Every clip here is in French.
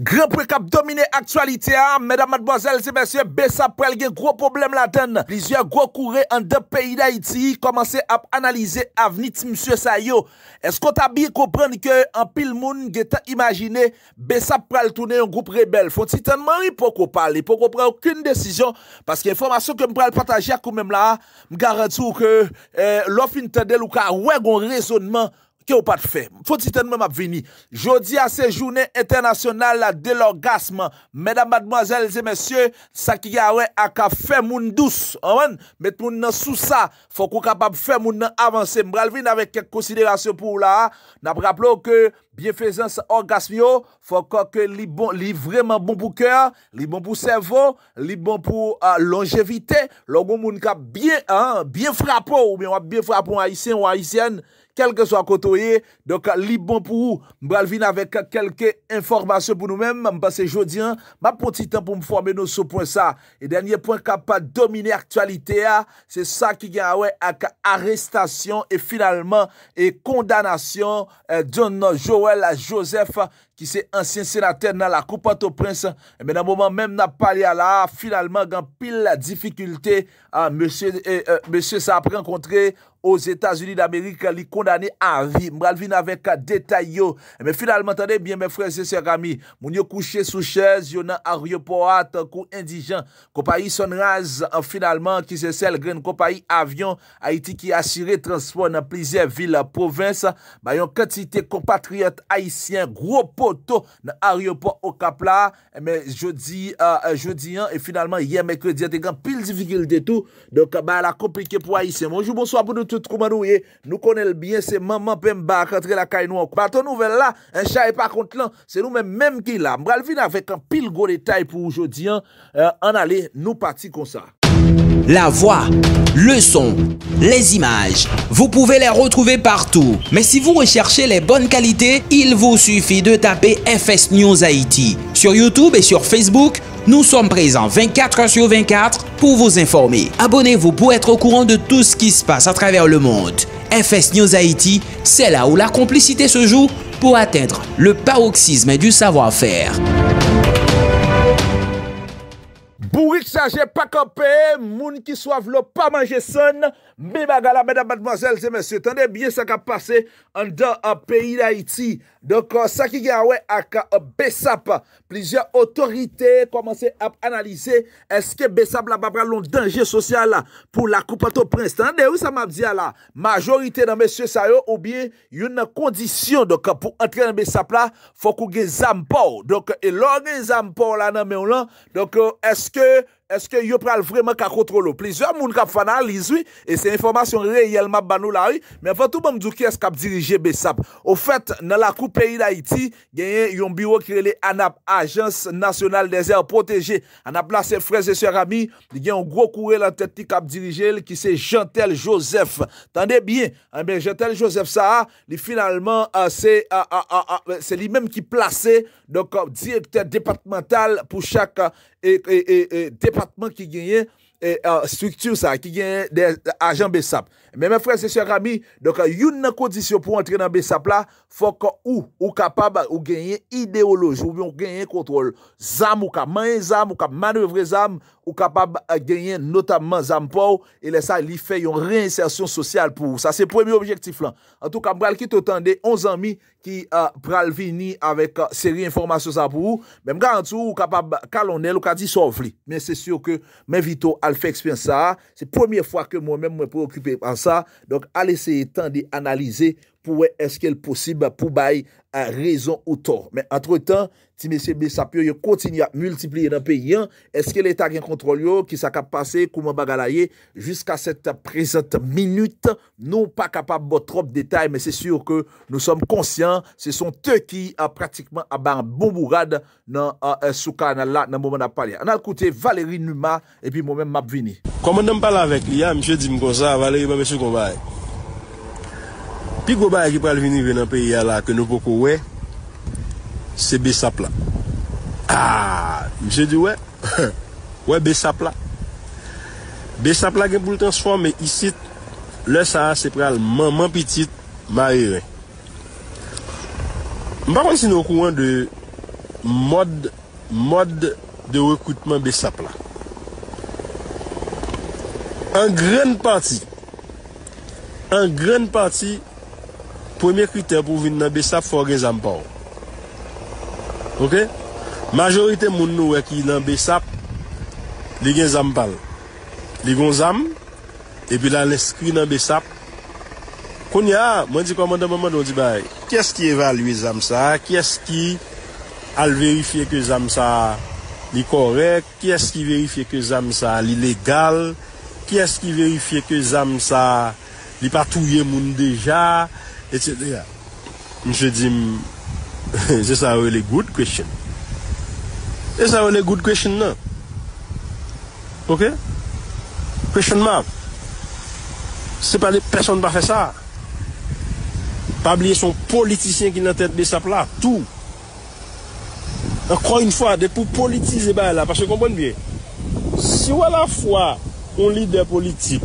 Grand précap dominé actualité, mesdames, mademoiselles et messieurs, BESAP pral gen gros problème là-dedans. Plusieurs gros courés en deux pays d'Haïti commencent à analyser avenir monsieur Sayo. Est-ce qu'on t'a bien comprendre que en pile moun geta imaginer BESAP pral tourner un groupe rebelle? Faut-il tellement pourquoi parler, pourquoi prendre aucune décision parce que l'information que me pral partager quand même là, me garantit que l'offre intendel ou ka ouais gon raisonnement que ou pas de fait. Faut certainement Mabvini. Jeudi à ces journées internationales de l'orgasme. Mesdames, mademoiselles et messieurs, ça qui a ouais à faire moun douce. Mettre moun nan sous ça, faut qu'on capable faire moun nan avancer. M'bral vin avec quelques considérations pour là. N'a rappelons que bienfaisance orgasme yo, faut que li bon, li vraiment bon pour cœur, li bon pour cerveau, li bon pour longévité. Logon moun ka bien bien frappé ou bien bien frappé un haïtien ou haïtienne. Quel que soit côté, donc li bon pour vous. M'balvin avec quelques informations pour nous-mêmes. M'passe jodi an, m'a petit temps pour me former nous sur point ça. Et dernier point capable de dominer l'actualité, c'est ça qui gagne ouais avec arrestation et finalement et condamnation de Jeantel Joseph qui c'est ancien sénateur dans la Coupe Port-au-Prince. Mais dans le moment même n'a parlé là, finalement grand pile la difficulté monsieur ça a rencontré aux États-Unis d'Amérique, li condamné à vie. M'ralvin avec détail yo. Mais finalement, attendez bien, mes frères et sœurs amis. Moun yo couché sous chaise, yo nan aéroport, kou indigent. Compagnie Sunrise, finalement, qui se celle grande compagnie avion Haïti qui assuré transport dans plusieurs villes, provinces. Bah, yon quantité compatriotes haïtiens, gros poteaux dans aéroport au Cap-là. Mais jeudi, et finalement, hier, mercredi, te gan pile difficulté tout. Donc, bah, la compliqué pour haïtiens. Bonjour, bonsoir pour nous. Nous connaissons bien, c'est maman Pemba qui entre la caille noire. Baton nouvelle là, un chat est pas contre là, c'est nous-mêmes même qui là. M'bral vin avec un pile gros détail pour aujourd'hui. En aller, nous partis comme ça. La voix, le son, les images, vous pouvez les retrouver partout. Mais si vous recherchez les bonnes qualités, il vous suffit de taper FS News Haïti. Sur YouTube et sur Facebook, nous sommes présents 24h/24 pour vous informer. Abonnez-vous pour être au courant de tout ce qui se passe à travers le monde. FS News Haïti, c'est là où la complicité se joue pour atteindre le paroxysme du savoir-faire. Bourrique sagé pas campé, moun qui soif l'eau pas manger sonne, mais bagala, mesdames, mademoiselles et messieurs, attendez bien ça qui a passé en dans un pays d'Haïti. Donc, ça qui a ouais à BESAP, plusieurs autorités commencent à analyser est-ce que BESAP là pas long danger social là pour la Coupe Port-au-Prince. Attendez, oui, ça m'a dit là, majorité dans monsieur Sayo ou bien une condition donc pour entrer dans BESAP là, faut qu'on ait Zampo. Donc, et l'organisme Zampo là dans mais là, donc est-ce que yo pral vraiment ka contrôler plusieurs moun k'ap analyse oui et c'est information réellement banou la oui mais avant tout bon me dire qui est-ce k'ap diriger BESAP au fait dans la coupe pays d'Haïti gagne yon bureau qui relé ANAP agence nationale des aires protégées ANAP là c'est frères et sœurs amis il y a un gros coureur la tête qui k'ap diriger qui c'est Jeantel Joseph attendez bien ben Jeantel Joseph ça li finalement c'est lui-même qui placé donc directeur départemental pour chaque département qui gagne structure ça qui gagne des agents BESAP. Mais mes frères et sœurs amis, donc une condition pour entrer dans BESAP là, faut que ou capable ou gagner idéologie ou bien gagner contrôle. Zam ou ka main zam ou ka manœuvrer zam ou capable gagner notamment zam pour et laisser ça li fait une réinsertion sociale pour. Ça c'est premier objectif là. En tout cas, m'bral qui t'entendait 11 amis qui pral venir avec série information ça pour vous. Même garanti ou capable calonel ou ka dit sauve li. Mais c'est sûr que mes vito al fait expérience ça, c'est première fois que moi-même me préoccupé en ça. Donc allez essayer tant d'analyser pour est-ce qu'elle possible pour bail à raison ou tort. Mais entre-temps, si monsieur BESAP yo continue à multiplier dans le pays, est-ce que l'État a un contrôle qui s'est passé, comment bagalayer jusqu'à cette présente minute, nous pas capable de trop de détails, mais c'est sûr que nous sommes conscients, ce sont eux qui ont pratiquement un bon bourrade dans ce canal-là, dans le moment de parler. On a écouté Valérie Numa et puis moi-même Mabvini. Comment on parle avec lui, monsieur Dimgoza, Valérie, monsieur Gombaye. Puis go ba qui pral venir dans pays là que nous poko ouais c'est BESAP là. Ah, je dis ouais. Ouais BESAP là. BESAP là pour le transformer ici le ça c'est pral maman petite Marie. M'pas connait si nous au courant de mode de recrutement BESAP là. En grande partie, premier critère pour venir dans BESAP, il faut que les gens parlent. Ok? Majorité de gens qui sont dans BESAP, les gens parlent. Les gens et puis là, l'inscrit dans BESAP. Quand il y a, moi, je dis comment on dit, qui est-ce qui évalue les gens ça? Qui est-ce qui a vérifié que les gens ça sont corrects? Qui est-ce qui vérifie que les gens ça sont illégales? Qui est-ce qui vérifie que les âmes ça n'est pas tout le monde déjà, etc. Je dis, c'est ça les good question. C'est ça les good question là. Ok? Questionnement. C'est pas les personnes qui ne font pas ça. Pas oublier son politicien qui n'a tête de sa place. Tout. Encore une fois, de pour politiser là, parce que comprenez bien. Si ou à la fois un leader politique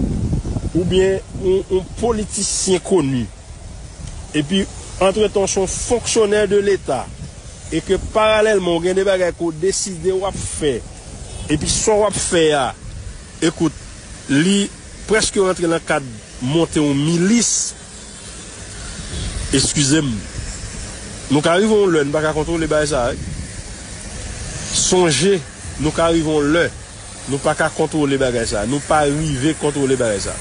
ou bien un politicien connu et puis entre-temps son fonctionnaire de l'État et que parallèlement on a des bagages qu'on décide ou à faire et puis son à faire écoute lui presque rentre dans le cadre monter en milice excusez-moi nous arrivons là nous pas contrôler les ça songez nous arrivons là. Nous pas qu'à contrôler les ça, nous pas arriver à contrôler les ça.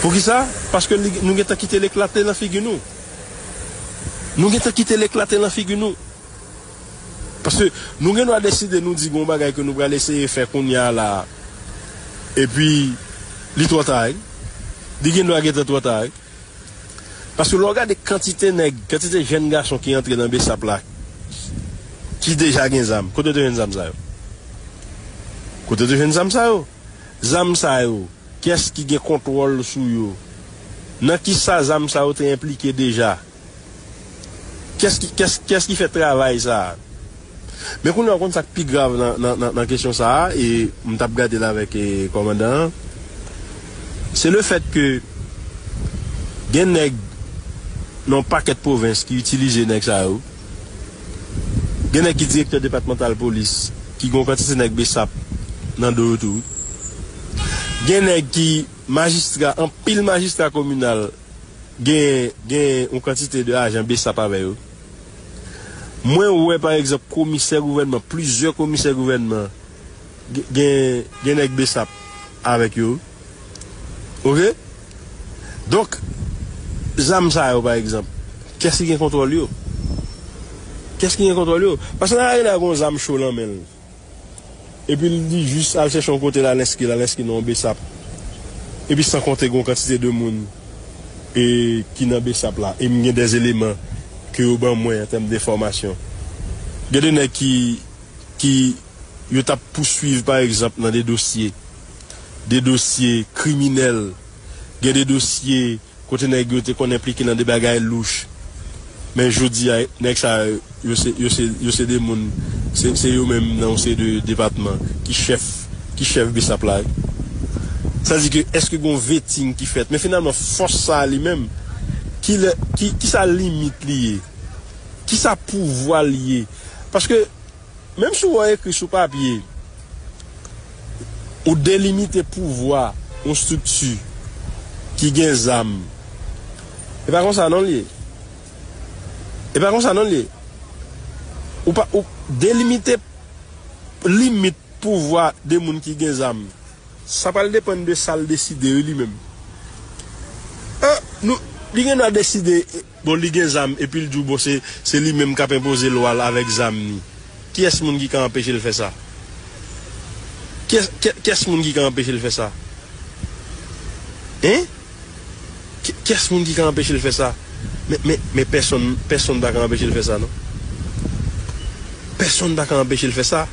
Pour qui ça? Parce que nous avons quitté l'éclaté dans la figure nous. Nous avons quitté l'éclaté dans la figure nous. Parce que nous avons décidé de nous dire que nous allons essayer de faire qu'on y a là. Et puis, les trois tailles. Nous avons trois tailles. Parce que l'on regarde la quantité de jeunes garçons qui entrent dans BESAP là, qui déjà ont des âmes. Côté de jeunes âmes ça. Côté de jeunes Zamsao, qu'est-ce qui a contrôle sur eux? Dans qui ça Zamsao est impliqué déjà? Qu'est-ce qui fait travail ça? Mais qu'on a compte ça plus grave dans la question ça et on t'a regardé là avec le commandant. C'est le fait que des nègres n'ont pas qu'être province qui utilisent nèg ça. Des nègres qui directeur départemental police qui gon quantité nèg BESAP dans deux retours. Il y a des magistrats, un pile magistrat communal, il y a une quantité d'agents BESAP avec eux. Moi, ouais, par exemple, commissaire gouvernement, plusieurs commissaires gouvernement, il y a des BESAP avec eux. Ok? Donc, Zamsa, par exemple, qu'est-ce qui est contrôlé? Qu'est-ce qui est contrôlé? Parce que là, il y a des Zam chaud là même. Et puis il dit juste aller chercher un côté là, l'esquille non BESAP. Et puis sans compter une quantité de monde et qui n'a BESAP là. Et il y a des éléments que au ban moins en termes de formation. Il y a des gens qui yo t'a poursuivre par exemple dans des dossiers criminels. Il y a des dossiers côté nèg yo té impliqué dans des bagailles louches. Mais je dis nèg ça yo c'est des monde c'est eux-mêmes dans ces deux départements qui chef BESAP là. Ça veut dire que est-ce que gon vetting qui fait mais finalement force ça lui-même qui ça limite lié qui ça pouvoir lié parce que même si vous écrit sur papier ou délimiter pouvoir une structure qui gagne zam et par contre ça non lié ou pas ou délimiter limite pouvoir des gens qui ont des âmes. Ça va dépendre de ça le décider lui-même. Nous, il a décidé, bon, il a des âmes, et puis il dit, bon, c'est lui-même qui a imposé la loi avec les âmes. Qui est-ce qui a empêché de faire ça? Hein? Qui est-ce qui a empêché de faire ça? Mais personne n'a empêché de faire ça, non? Personne n'a qu'à empêcher de faire ça.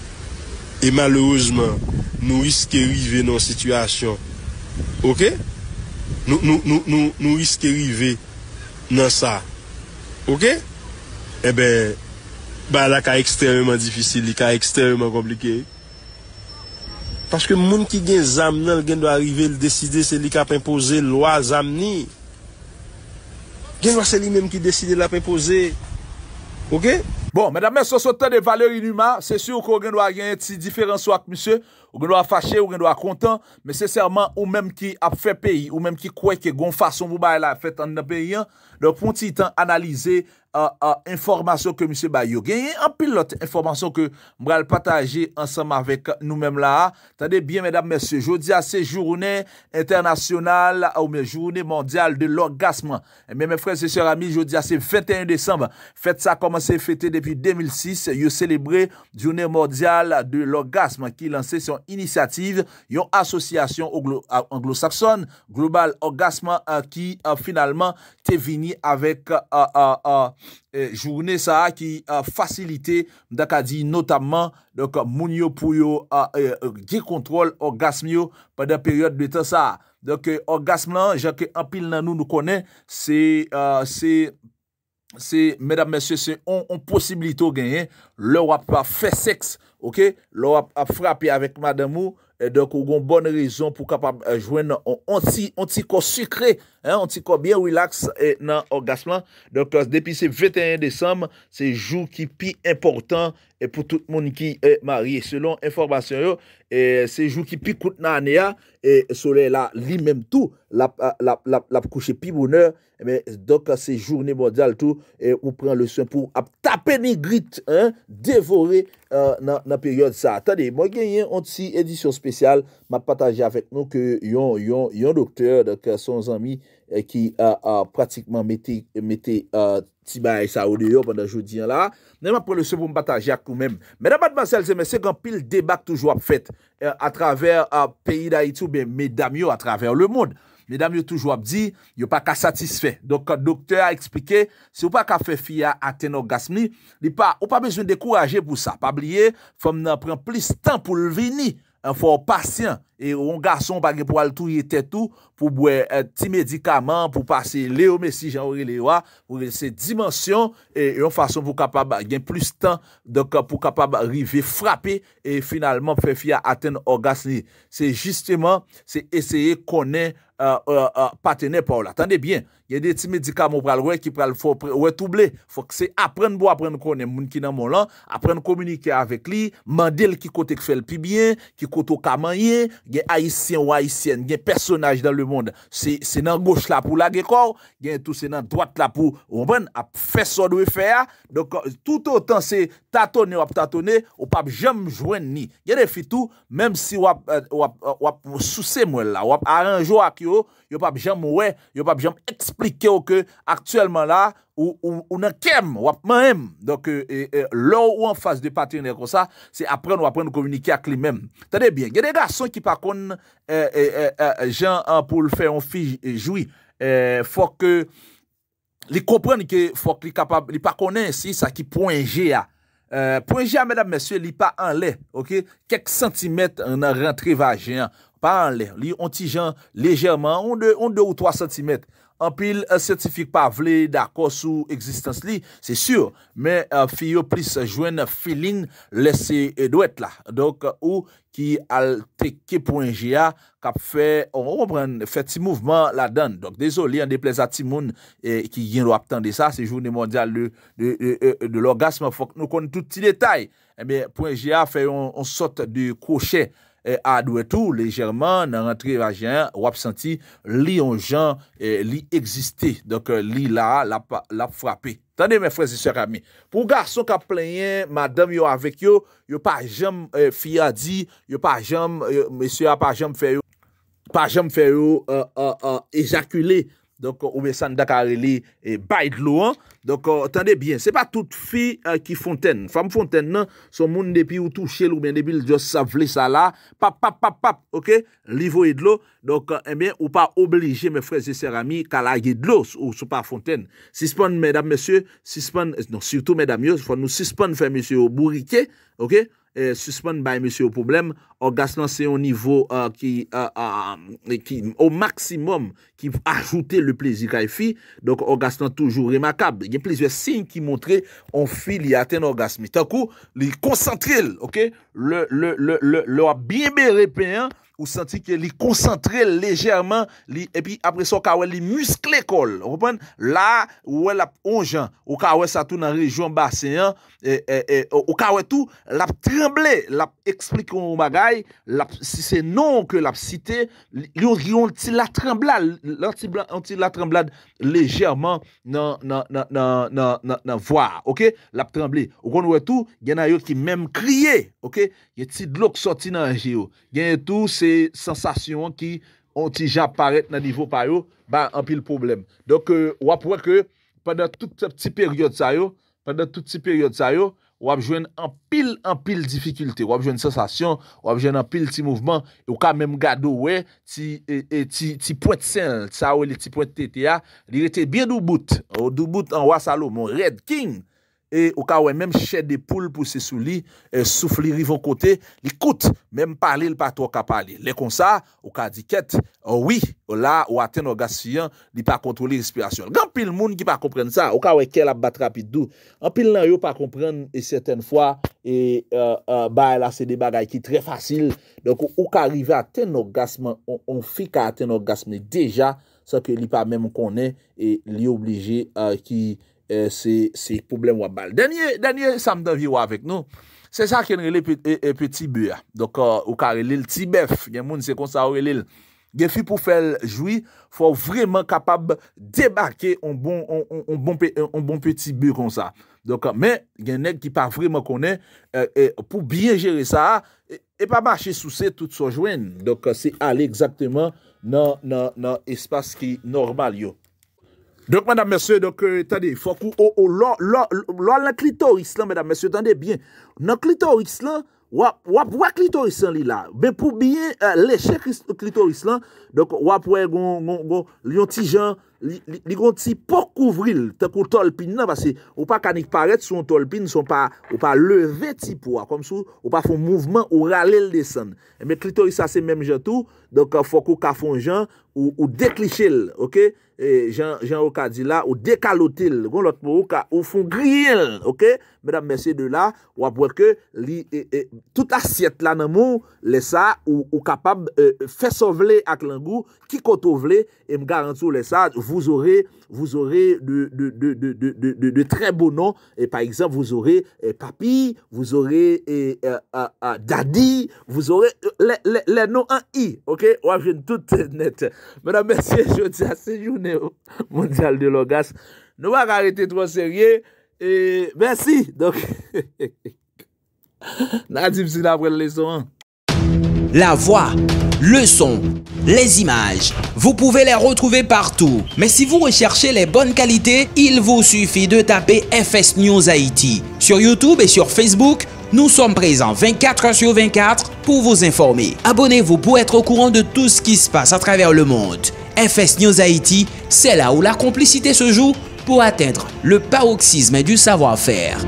Et malheureusement, nous risquons d'arriver dans une situation. Ok? Nous risquons d'arriver dans ça. Ok? Eh bien, là, c'est extrêmement difficile, c'est extrêmement compliqué. Parce que les gens qui ont des âmes, ils doivent arriver, ils décident, c'est lui qui a imposé la loi aux âmes. C'est lui-même qui décide de l'imposer. Ok? Bon, mesdames, messieurs, ce temps de Valérie Numa, c'est sûr qu'on doit avoir une petite différence avec monsieur, on doit fâcher, on doit content, mais sincèrement, ou même qui a fait pays, ou même qui croit que gon façon pour bailler la fête en pays, donc pour petit temps analyser information que monsieur Bayo gagne, en pilote information que m'bral partager ensemble avec nous-mêmes là. Attendez bien mesdames, messieurs, jeudi à ces journées internationales ou bien journée mondiale de l'orgasme. Et bien, mes frères et sœurs amis, jeudi à ces 21 décembre, fête ça commencé fêter depuis 2006, yo célébré journée mondiale de l'orgasme qui lancé son initiative, yon association anglo-saxonne Global orgasme qui finalement t'est venu avec journée ça qui facilité d'akadi notamment donc moun yo pou yo contrôle orgasme yo pendant période de temps ça donc orgasme là j'en que en pile nan nous connaît c'est mesdames messieurs c'est on possibilité gagner leur pas fait sexe OK leur a frappé avec madame ou et donc on une bonne raison pour capable joindre anticorps sucré hein anticorps bien relax et dans orgasme donc depuis c'est 21 décembre c'est jour qui plus important et pour tout le monde qui est marié selon information et c'est jour qui plus coûte dans année et soleil là lui même tout la coucher plus bonheur mais donc c'est journée mondiale tout et on prend le soin pour taper nigrite hein dévorer dans la période ça attendez moi gagner une petite édition spéciale m'a partagé avec nous que yon docteur donc son ami qui a pratiquement mettait Tibaï ça au dehors pendant jeudi là même après le second partager quand même mesdames mademoiselles et messieurs grand pile débat toujours fait à travers pays d'Haïti ou bien mesdames yo à travers le monde mesdames yo toujours dit yo pas qu'à satisfait donc docteur a expliqué si ou pas qu'à faire fia atteindre orgasme li pas ou pas besoin décourager pour ça pas oublier femme nan prend plus temps pour le venir un fort patient et un garçon pas pour aller tout était tout pour boire petit médicament pour passer Léo Messi Jean-Henri Léoa pour ces dimensions et une façon pour capable gain plus temps donc pour capable arriver frapper et finalement faire fier atteindre orgasme c'est justement c'est essayer connaître partenaire par là attendez bien il y a des petits médicaments pour le qui pour le faut redoubler faut que c'est apprendre pour apprendre connaître monde qui dans mon là apprendre communiquer avec lui mandel qui côté fait le plus bien qui côté camanien gain haïtien ou haïtienne gain personnage dans le monde c'est dans gauche là pour la corps gain tout c'est dans droite là pour on prend a faire ça doit faire donc tout autant c'est tâtonner ou tâtonner ou pas jamais joindre ni il y a des filles tout même si ou soucier moi là ou arranger yo pas jamais ouais yo pas jamais expliquer que actuellement là ou nan kem ou même donc là ou en face de partenaire comme ça c'est apprendre ou apprendre communiquer avec lui-même attendez bien il y a des garçons qui par contre gens pour le faire on fille jouir faut que les comprendre que faut qu'il capable il pas connaît si ça qui point G a point G mesdames messieurs il pas en l'air OK quelques centimètres en rentrée vagin pas en l'air li on ti jan légèrement on 2 ou 3 cm en pile scientifique pas vle d'accord sous existence li c'est sûr mais fille plus joindre feeling laisser doit là donc ou qui al teke.ga cap fait on prend fait petit mouvement la donne donc désolé en déplaise à timoun et qui vient doit attendre ça c'est journée mondiale de l'orgasme faut que nous connaissons tout petit détail et bien .ga fait on sorte de crochet à doué tout légèrement dans rentrée vagin ou absenti li on gens li existé donc li là la frappé attendez mes frères et sœurs amis pour garçon qui plaigné madame yo avec yo yo pas jamais fille a dit yo pas jamais monsieur a pas jamais fait éjaculer donc ou bien ça ndakareli et bail de l'eau donc attendez bien c'est pas toute fille qui fontaine femme fontaine non son monde depuis ou toucher ou bien depuis juste savler ça là pap OK livre de l'eau donc eh bien ou pas obligé mes frères et sœurs amis qu'à la de l'eau ou sous pas fontaine suspendre mesdames messieurs suspendre non surtout mesdames il faut nous suspendre faire monsieur au bourriquet OK suspend by monsieur au problème orgasme c'est au niveau qui au maximum qui ajouter le plaisir qu'a fi donc orgasme toujours remarquable il y a plusieurs signes qui montraient on fille atteint orgasme tant coup il concentré OK le bien béré ou senti que li concentré légèrement li, et puis après ça ka wè li musclé col vous comprenez là ouais la onjan ou ka wè ça tout dans région bassin et ou ka wè tout l'a tremblé l'a expliqué un bagay la si c'est non que l'a cité li on ti la tremblade la tremblade légèrement dans voir OK l'a tremblé ou kon wè tout gen a yo qui même crier OK y a ti de l'eau qui sorti dans yo gen tout ces sensations qui ont déjà apparaît dans niveau pa yo ba en pile problème donc ou après que pendant toute cette petite période ça yo pendant toute cette période ça yo ou a joindre en pile difficulté ou a joindre sensation ou a joindre en pile petit mouvement ou quand même gado ouais ti pointe sel ça ou les ti pointe tta il était bien dou bout en roi Salomon Red King et au cas où même chède de poule pour se souli souffler rivon côté l'écoute même parler le pas trop qu'à parler les comme ça au cas diquette oui là ou atteint orgasme il pas contrôler respiration grand pile monde qui pas comprendre ça au cas où qu'elle a battre rapide dou en pile là yo pas comprendre et certaines fois et bah là c'est des bagailles qui très facile donc ou qu'arriver à atteindre orgasme on fait qu'à atteindre orgasme déjà sans que il pas même connaît et li obligé qui c'est problème ou balle. Dernier samedi vivre avec nous. C'est ça qui est le petit bœuf. Donc au carré le petit bœuf, il y a monde c'est comme ça au relil. Il faut pour faire jouir, faut vraiment capable débarquer un bon petit bœuf comme ça. Donc mais il y a nèg qui pas vraiment connaît pour bien gérer ça et pas marcher sous c'est tout son joine. Donc c'est aller exactement dans espace qui normal yo. Donc, madame, monsieur, donc, attendez, faut que, le clitoris, là, madame, monsieur, attendez bien. Dans clitoris, là, wap clitoris, li là. Mais pour bien, lécher clitoris, là, donc, wap, lion tijan, li gon ti pour couvrir, t'as qu'on tolpine, là, parce que, ou pas kanik paraître, son tolpine, son pas, ou pas lever ti poids, comme ça, ou pas font mouvement, ou râler le descendre. Mais clitoris, ça, c'est même, tout. Donc, faut qu'on kafon jan, ou déclicher, OK? Et Jean Okadi là, ou décaloter, l'autre mot, ou font griller, OK? Mesdames, messieurs, de là, ou après que toute assiette là, nan les ça, ou capable, faire sauver avec l'angou, qui kotovle, et me garantit les ça, vous aurez de très beaux noms, et par exemple, vous aurez papi, vous aurez daddy, vous aurez les noms en i, OK? Ou après, tout net. Mesdames, messieurs, je dis à ces journées, mondial de l'orgasme. Nous allons arrêter trop sérieux. Et merci. Donc, la voix, le son, les images, vous pouvez les retrouver partout. Mais si vous recherchez les bonnes qualités, il vous suffit de taper FS News Haïti. Sur YouTube et sur Facebook, nous sommes présents 24h sur 24 pour vous informer. Abonnez-vous pour être au courant de tout ce qui se passe à travers le monde. FS News Haïti, c'est là où la complicité se joue pour atteindre le paroxysme du savoir-faire.